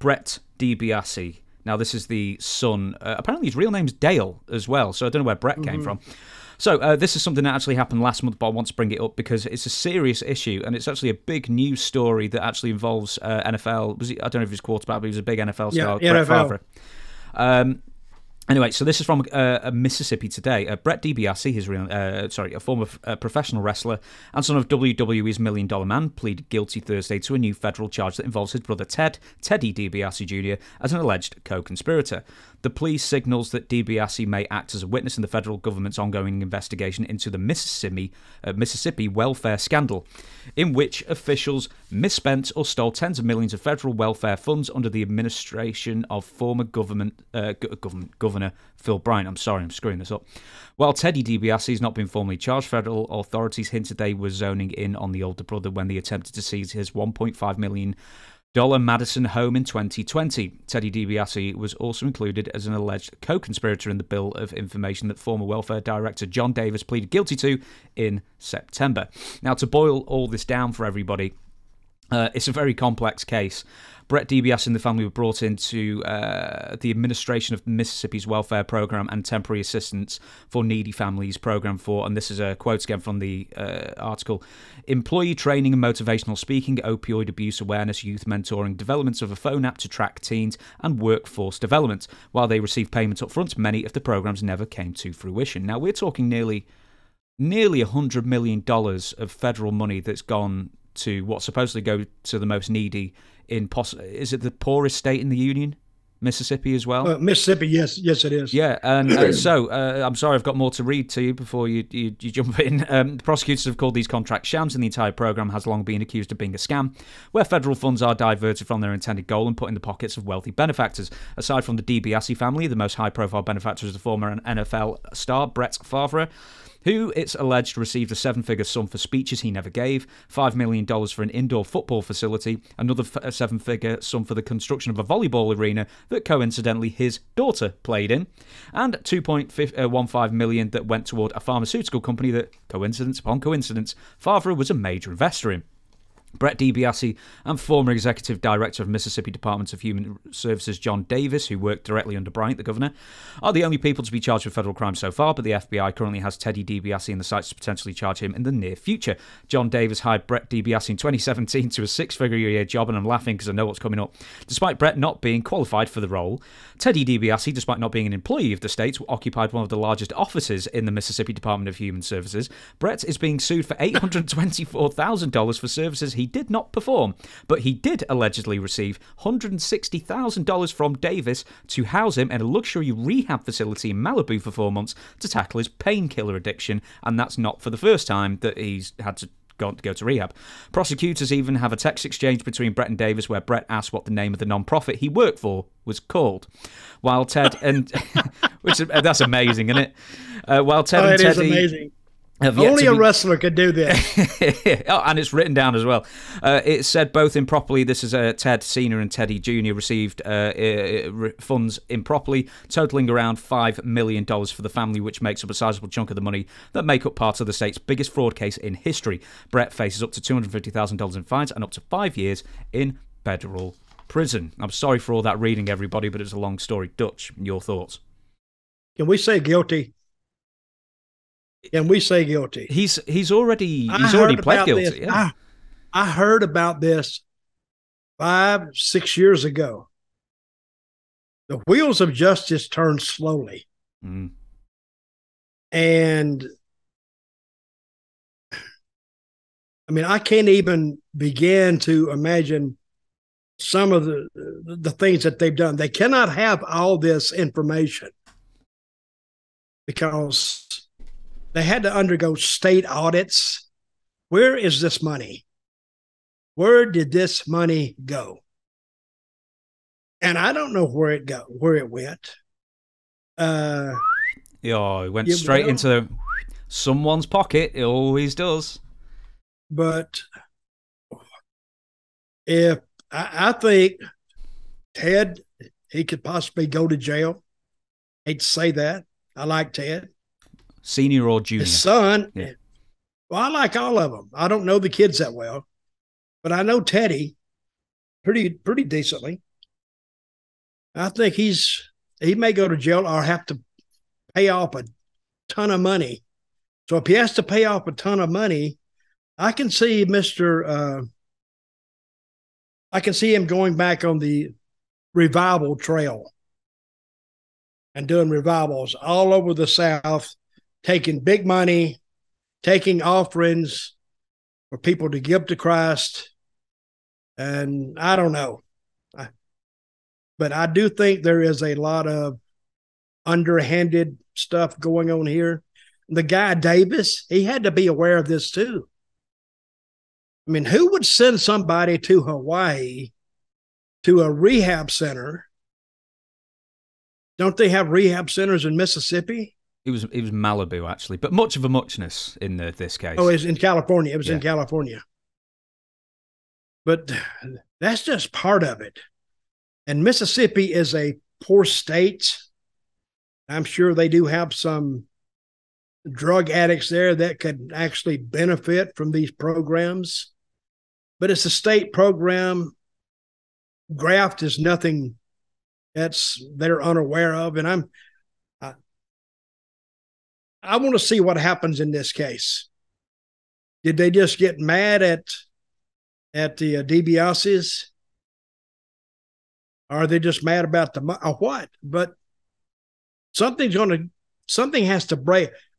Brett DiBiase. Now, this is the son. Apparently, his real name's Dale as well, so I don't know where Brett came from. So this is something that actually happened last month, but I want to bring it up because it's a serious issue, and it's actually a big news story that actually involves NFL. Was he, I don't know if he was quarterback, but he was a big NFL star, Brett Favre. Anyway, so this is from Mississippi Today. Brett DiBiase, his real, sorry, a former professional wrestler and son of WWE's Million Dollar Man, pleaded guilty Thursday to a new federal charge that involves his brother Teddy DiBiase Jr., as an alleged co-conspirator. The plea signals that DiBiase may act as a witness in the federal government's ongoing investigation into the Mississippi welfare scandal, in which officials misspent or stole tens of millions of federal welfare funds under the administration of former Governor Phil Bryant. I'm sorry, I'm screwing this up. While Teddy DiBiase has not been formally charged, federal authorities hinted they were zoning in on the older brother when they attempted to seize his $1.5 million Madison home in 2020. Teddy DiBiase was also included as an alleged co-conspirator in the bill of information that former welfare director John Davis pleaded guilty to in September. Now, to boil all this down for everybody, it's a very complex case. Brett DiBiase and the family were brought into the administration of Mississippi's welfare program and temporary assistance for needy families program for, and this is a quote again from the article, employee training and motivational speaking, opioid abuse awareness, youth mentoring, developments of a phone app to track teens, and workforce development. While they received payments up front, many of the programs never came to fruition. Now, we're talking nearly $100 million of federal money that's gone to what supposedly go to the most needy in is it the poorest state in the union, Mississippi as well? Mississippi, yes, it is. Yeah, and so I'm sorry, I've got more to read to you before you jump in. The prosecutors have called these contracts shams, and the entire program has long been accused of being a scam, where federal funds are diverted from their intended goal and put in the pockets of wealthy benefactors. Aside from the DiBiase family, the most high-profile benefactor is the former NFL star Brett Favre, who, it's alleged, received a seven-figure sum for speeches he never gave, $5 million for an indoor football facility, another seven-figure sum for the construction of a volleyball arena that, coincidentally, his daughter played in, and $2.15 million that went toward a pharmaceutical company that, coincidence upon coincidence, Favre was a major investor in. Brett DiBiase and former executive director of Mississippi Department of Human Services John Davis, who worked directly under Bryant, the governor, are the only people to be charged with federal crime so far, but the FBI currently has Teddy DiBiase in the sights to potentially charge him in the near future. John Davis hired Brett DiBiase in 2017 to a six-figure-a-year job, and I'm laughing because I know what's coming up. Despite Brett not being qualified for the role, Teddy DiBiase, despite not being an employee of the state, occupied one of the largest offices in the Mississippi Department of Human Services. Brett is being sued for $824,000 for services he did not perform, but he did allegedly receive $160,000 from Davis to house him in a luxury rehab facility in Malibu for 4 months to tackle his painkiller addiction, and that's not for the first time that he's had to go to rehab. Prosecutors even have a text exchange between Brett and Davis where Brett asked what the name of the non-profit he worked for was called, while Ted and... which that's amazing, isn't it? While Ted and Teddy... Is amazing. Only a wrestler could do this. Oh, and it's written down as well. It said both improperly. This is Ted Sr. and Teddy Jr. received funds improperly, totaling around $5 million for the family, which makes up a sizable chunk of the money that make up part of the state's biggest fraud case in history. Brett faces up to $250,000 in fines and up to 5 years in federal prison. I'm sorry for all that reading, everybody, but it's a long story. Dutch, your thoughts? Can we say guilty? And we say guilty. He's already pled guilty. Yeah. I heard about this 5-6 years ago. The wheels of justice turn slowly, and I mean, I can't even begin to imagine some of the things that they've done. They cannot have all this information because they had to undergo state audits. Where is this money? Where did this money go? And I don't know where it went. It went straight into someone's pocket. It always does. But if I think Ted, he could possibly go to jail. Hate to say that. I like Ted. Senior or junior? His son. Yeah. Well, I like all of them. I don't know the kids that well, but I know Teddy pretty decently. I think he may go to jail or have to pay off a ton of money. So if he has to pay off a ton of money, I can see him going back on the revival trail and doing revivals all over the South, taking big money, taking offerings for people to give to Christ. And I don't know. But I do think there is a lot of underhanded stuff going on here. The guy Davis, he had to be aware of this too. I mean, who would send somebody to Hawaii to a rehab center? Don't they have rehab centers in Mississippi? It was Malibu, actually, but much of a muchness in this case. Oh, it's in California. It was in California. But that's just part of it. And Mississippi is a poor state. I'm sure they do have some drug addicts there that could actually benefit from these programs. But it's a state program. Graft is nothing that's they're unaware of. And I want to see what happens in this case. Did they just get mad at the DiBiases? Are they just mad about the money or what? But something has to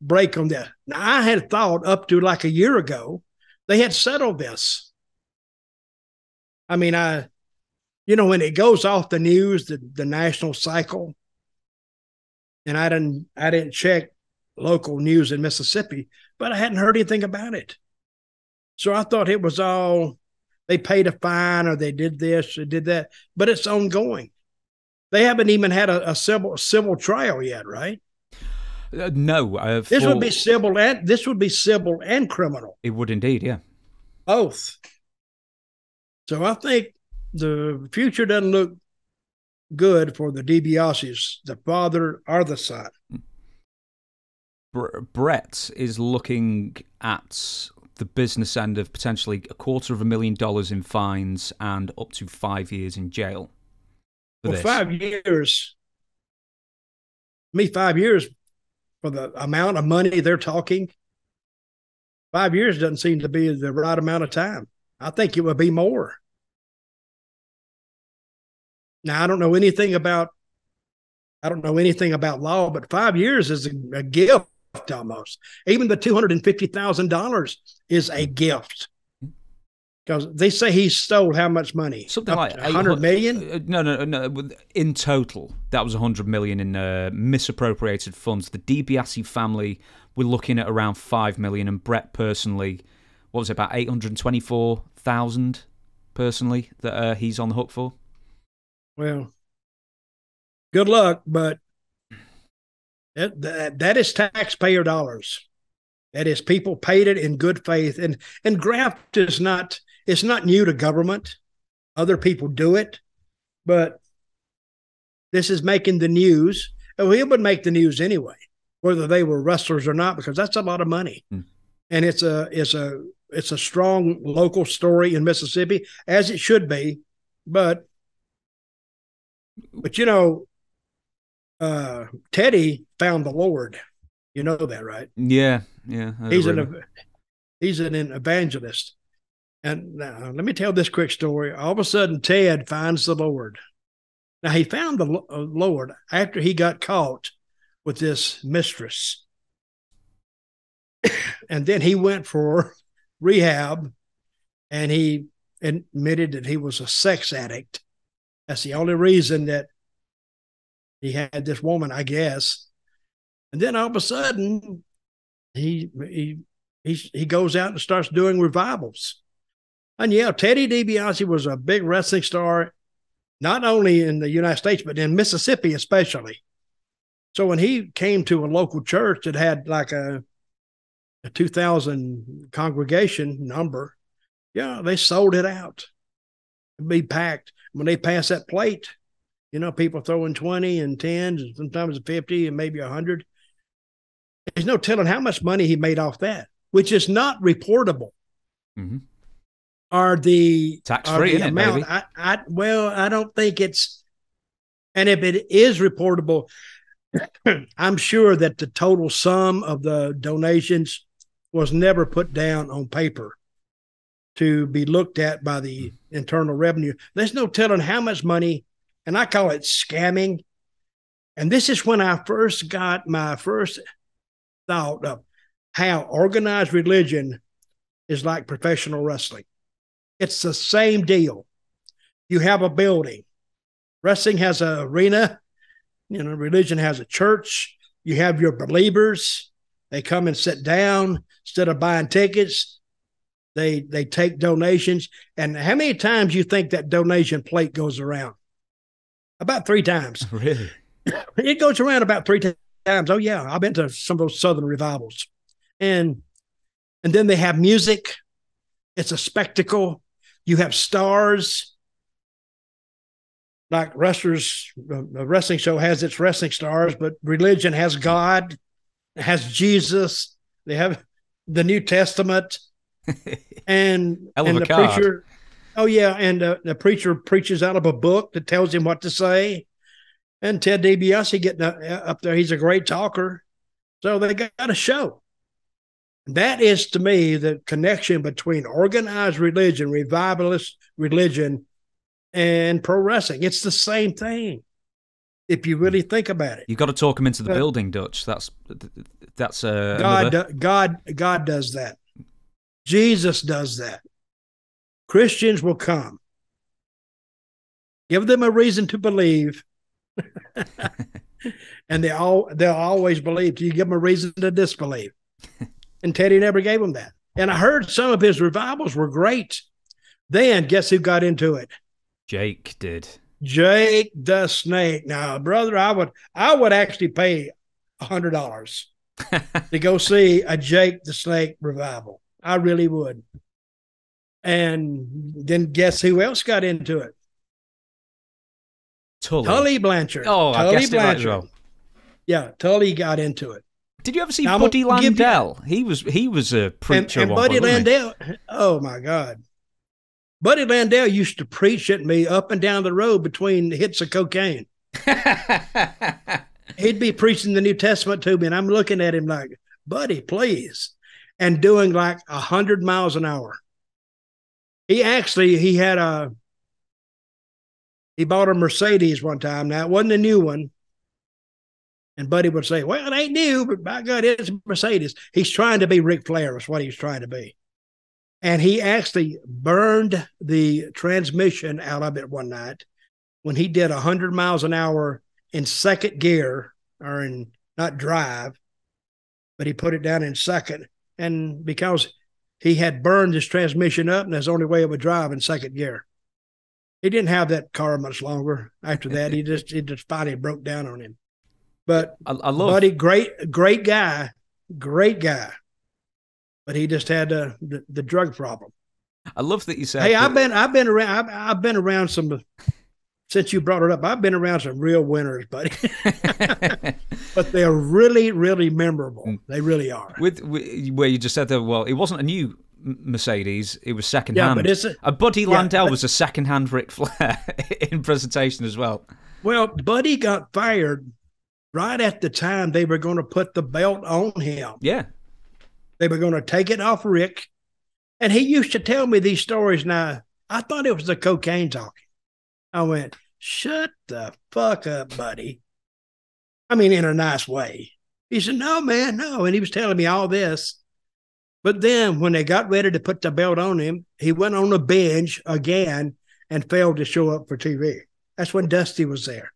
break on this. Now, I had thought up to like a year ago, they had settled this. I mean, when it goes off the news, the national cycle, and I didn't check local news in Mississippi, but I hadn't heard anything about it. So I thought it was all, they paid a fine or they did this or did that, but it's ongoing. They haven't even had a civil trial yet, right? No. This would be civil and criminal. It would indeed, yeah. Both. So I think the future doesn't look good for the DiBiases, the father or the son. Brett is looking at the business end of potentially $250,000 in fines and up to 5 years in jail. Well, this. 5 years. I mean, 5 years for the amount of money they're talking. 5 years doesn't seem to be the right amount of time. I think it would be more. Now, I don't know anything about law, but 5 years is a gift almost. Even the $250,000 is a gift. Because they say he stole how much money? Something like $100 million? No. In total, that was $100 million in misappropriated funds. The DiBiase family were looking at around $5 million, and Brett personally, what was it, about $824,000 personally that he's on the hook for? Well, good luck, but that is taxpayer dollars. That is, people paid it in good faith. And graft is not, it's not new to government. Other people do it, but this is making the news. Well, it would make the news anyway, whether they were wrestlers or not, because that's a lot of money. Mm. And it's a strong local story in Mississippi, as it should be. But Teddy found the Lord. You know that, right? Yeah. He's an evangelist. And now, let me tell this quick story. All of a sudden, Ted finds the Lord. Now, he found the Lord after he got caught with this mistress. And then he went for rehab, and he admitted that he was a sex addict. That's the only reason that he had this woman, I guess. And then all of a sudden, he goes out and starts doing revivals. And yeah, Teddy DiBiase was a big wrestling star, not only in the United States, but in Mississippi especially. So when he came to a local church that had like a 2,000 congregation number, they sold it out. It'd be packed. When they pass that plate, people throwing 20 and 10s and sometimes 50 and maybe 100. There's no telling how much money he made off that, which is not reportable. Mm-hmm. Are the tax free amount? I don't think it's. And if it is reportable, I'm sure that the total sum of the donations was never put down on paper to be looked at by the Internal Revenue. There's no telling how much money, and I call it scamming. And this is when I first got my first thought of how organized religion is like professional wrestling. It's the same deal. You have a building. Wrestling has an arena. You know, religion has a church. You have your believers. They come and sit down. Instead of buying tickets, they take donations. And how many times you think that donation plate goes around? About 3 times. Really? It goes around about 3 times. Oh, yeah. I've been to some of those Southern revivals. And then they have music. It's a spectacle. You have stars. Like wrestlers, a wrestling show has its wrestling stars, but religion has God, has Jesus. They have the New Testament. And the preacher. Oh, yeah. And the preacher preaches out of a book that tells him what to say. And Ted DiBiase getting up there. He's a great talker. So they got a show. That is, to me, the connection between organized religion, revivalist religion, and pro wrestling. It's the same thing, if you really think about it. You've got to talk them into the building, Dutch. That's God does that. Jesus does that. Christians will come. Give them a reason to believe. And they'll always believe. You give them a reason to disbelieve. And Teddy never gave them that. And I heard some of his revivals were great. Then guess who got into it? Jake did. Jake the Snake. Now, brother, I would actually pay $100 to go see a Jake the Snake revival. I really would. And then guess who else got into it? Tully Blanchard. Oh, Tully, I guessed Blanchard. It right, well. Yeah, Tully got into it. Did you ever see Buddy Landel? He was a preacher. And Buddy Landel, oh my God. Buddy Landel used to preach at me up and down the road between hits of cocaine. He'd be preaching the New Testament to me, and I'm looking at him like, Buddy, please. And doing like 100 miles an hour. He bought a Mercedes one time. Now, it wasn't a new one. And Buddy would say, well, it ain't new, but by God, it's Mercedes. He's trying to be Ric Flair is what he was trying to be. And he actually burned the transmission out of it one night when he did 100 miles an hour in second gear, or in not drive, but he put it down in second. And because he had burned his transmission up, and that's the only way it would drive in second gear. He didn't have that car much longer after that. It just finally broke down on him. But I love Buddy, great guy, but he just had the drug problem. I love that you said. Hey, I've been around some. Since you brought it up, I've been around some real winners, buddy. But they're really, really memorable. They really are. With where you just said that, well, it wasn't a new Mercedes, it was secondhand. Yeah, but it's Buddy Landel was a secondhand Ric Flair in presentation as well. Well, Buddy got fired right at the time they were going to put the belt on him. Yeah. They were going to take it off Rick. And he used to tell me these stories. Now, I thought it was the cocaine talking. I went, shut the fuck up, Buddy. I mean, in a nice way. He said, no, man, no. And he was telling me all this. But then when they got ready to put the belt on him, he went on a binge again and failed to show up for TV. That's when Dusty was there.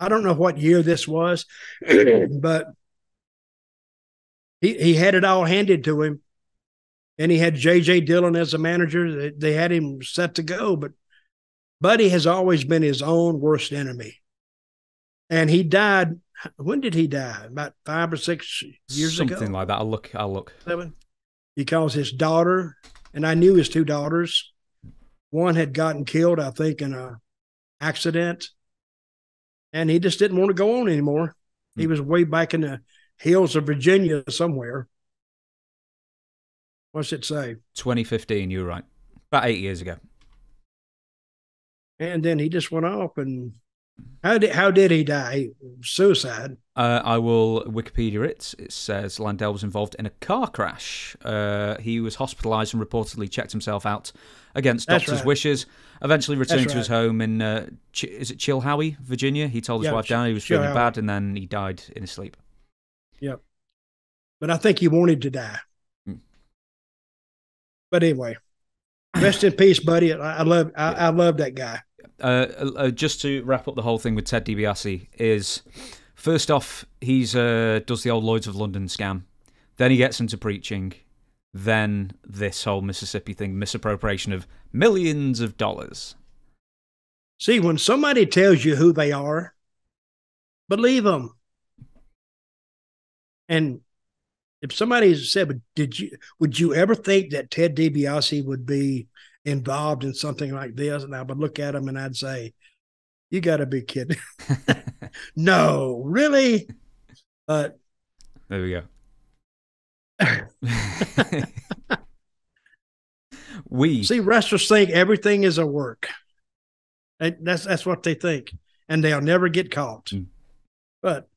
I don't know what year this was, but he had it all handed to him. And he had JJ Dillon as a manager. They had him set to go, but Buddy has always been his own worst enemy. And he died. When did he die? About 5 or 6 years ago? Something like that. I'll look. 7. He calls his daughter, and I knew his 2 daughters. One had gotten killed, I think, in an accident. And he just didn't want to go on anymore. He was way back in the hills of Virginia somewhere. What's it say? 2015, you're right. About 8 years ago. And then he just went off and How did he die? Suicide. I will Wikipedia it. It says Landel was involved in a car crash. He was hospitalized and reportedly checked himself out against doctors' wishes, eventually returning to his home in, is it Chilhowie, Virginia? He told his wife down he was feeling bad, and then he died in his sleep. Yep. But I think he wanted to die. Mm. But anyway, rest in peace, buddy. I love that guy. Just to wrap up the whole thing with Ted DiBiase is, first off, he's does the old Lloyds of London scam. Then he gets into preaching. Then this whole Mississippi thing, misappropriation of millions of dollars. See, when somebody tells you who they are, believe them. And if somebody said, would you ever think that Ted DiBiase would be involved in something like this? And I would look at him and I'd say, you got to be kidding. No, really? But there we go. See, wrestlers think everything is a work. That's what they think. And they'll never get caught. Mm. But